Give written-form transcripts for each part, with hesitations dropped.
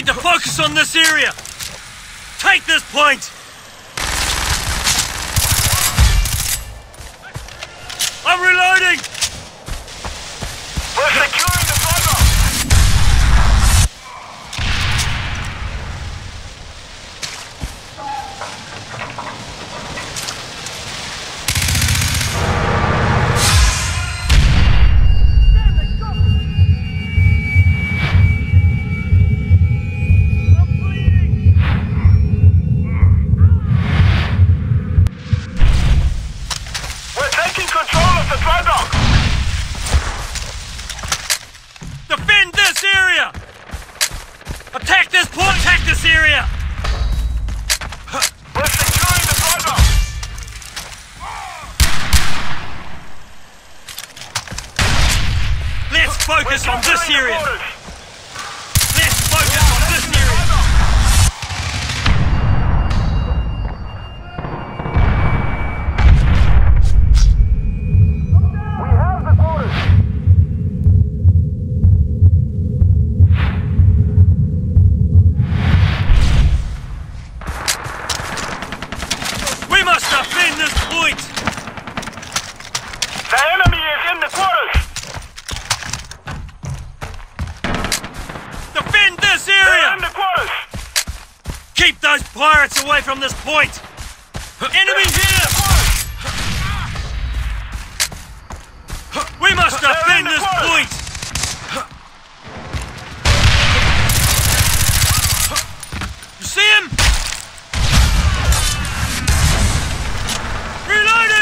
need to focus on this area. Take this point. I'm reloading. We're securing the from this point. Enemies here! We must defend this point! You see him? Reloading!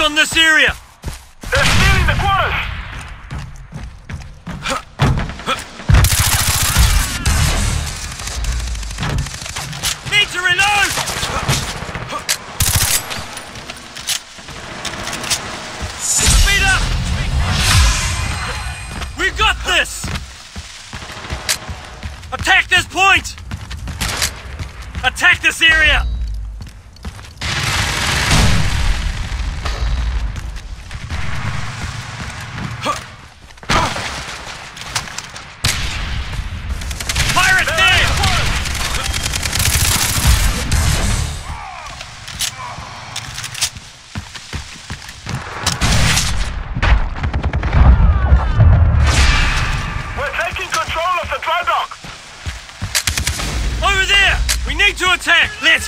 On this area! They're stealing the quarters! Need to reload! Speed up! We've got this! Attack this point! Attack this area!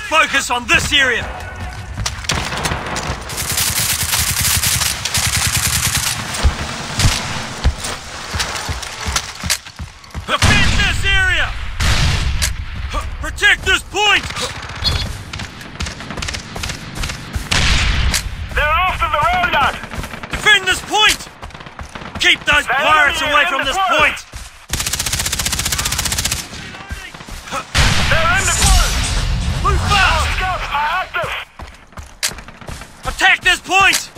Focus on this area! Defend this area! Protect this point! They're after the rail yard! Defend this point! Keep those pirates away from this point! Attack this point!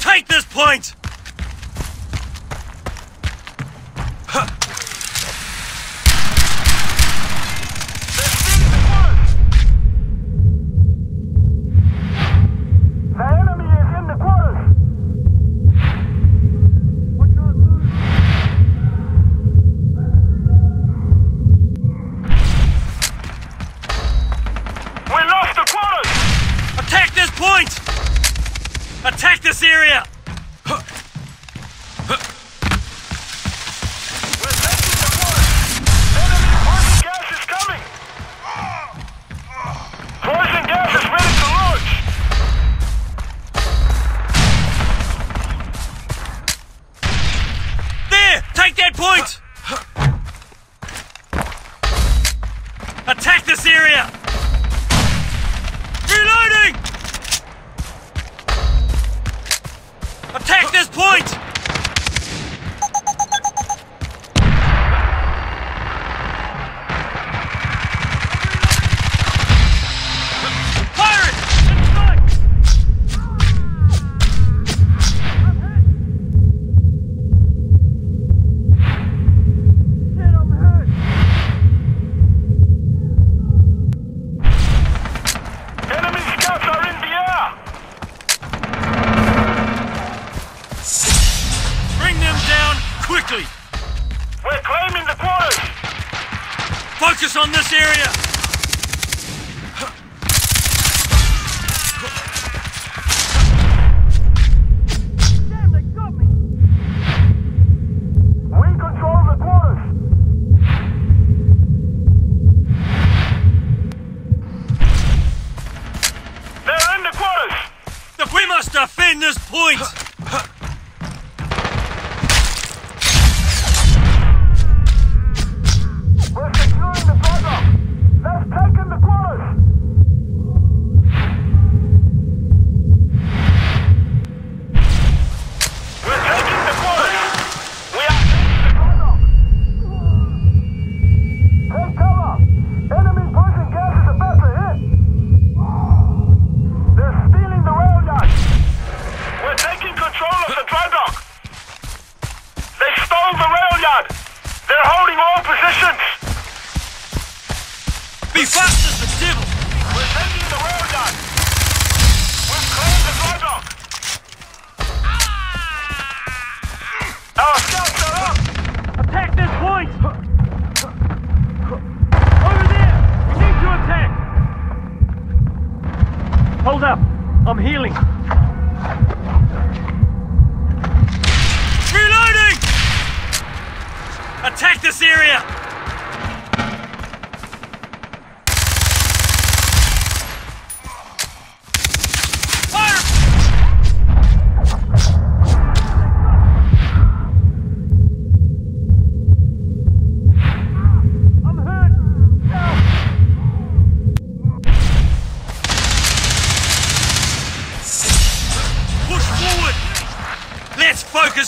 Take this point! Attack this area!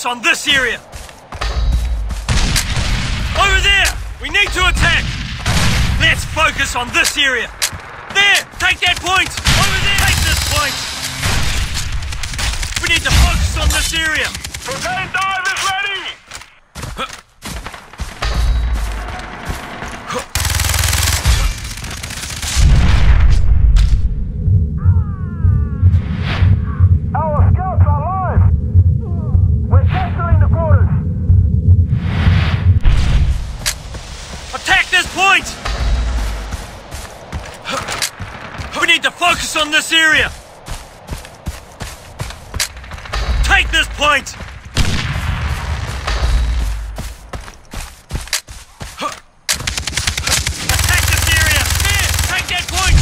On this area! Over there! We need to attack! Let's focus on this area! There! Take that point! Over there! Take this point! We need to focus on this area! Prevent dive is ready! On this area! Take this point! Attack this area! Here! Take that point!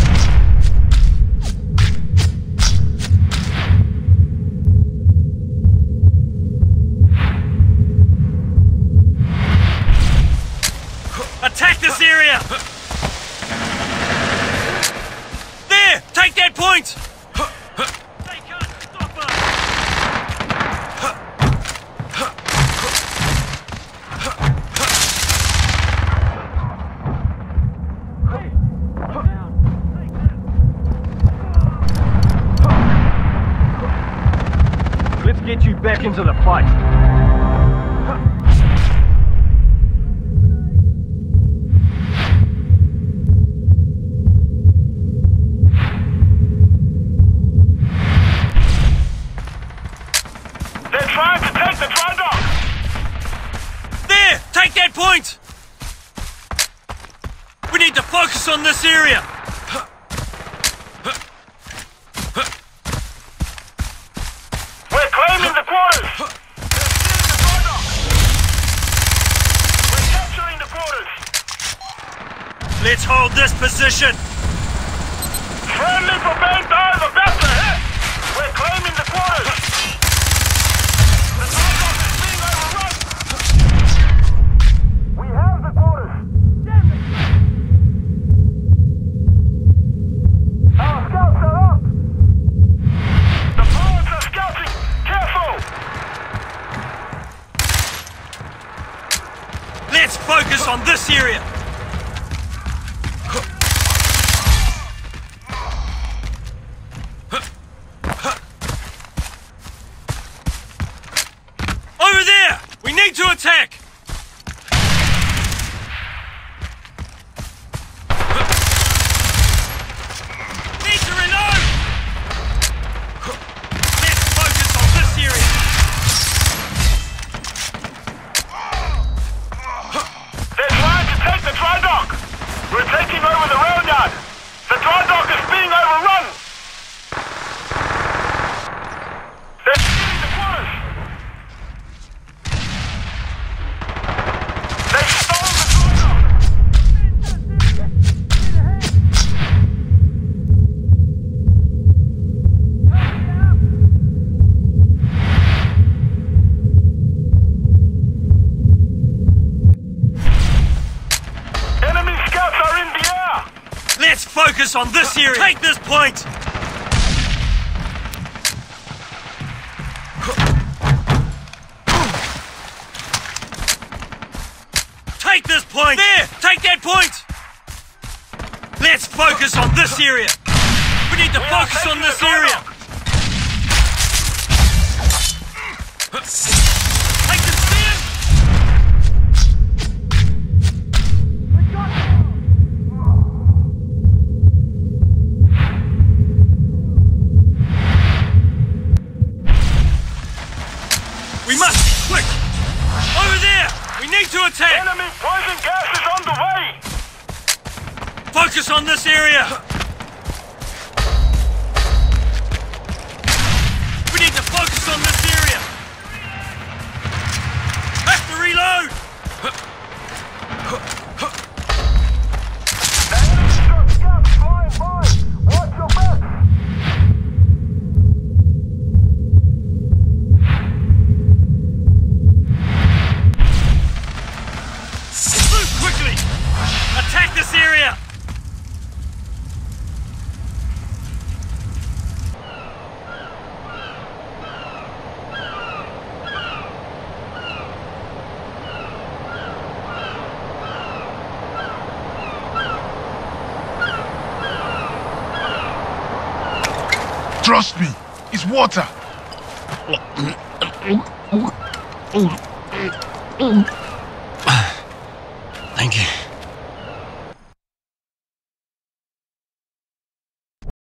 Attack this area! Take that point! They can't stop us! Hey, come down. Take that. Let's get you back into the fight. On this area! Units hold this position! Friendly propane dive about to hit! We're claiming the quarters! The target is being overrun! We have the quarters! Damn it! Our scouts are up! The Poles are scouting! Careful! Let's focus on this area! To attack! Need to reload! Let's focus on this area! They're trying to take the dry dock! We're taking over the rail yard! The dry dock is being overrun! Focus on this area! Take this point! Take this point! There! Take that point! Let's focus on this area! We need to focus on this area! Take this stand! To attack! Enemy poison gas is on the way! Focus on this area! We need to focus on this area! Have to reload! The enemy's got scouts flying by! Watch your back! Attack this area! Trust me, it's water! Thank you.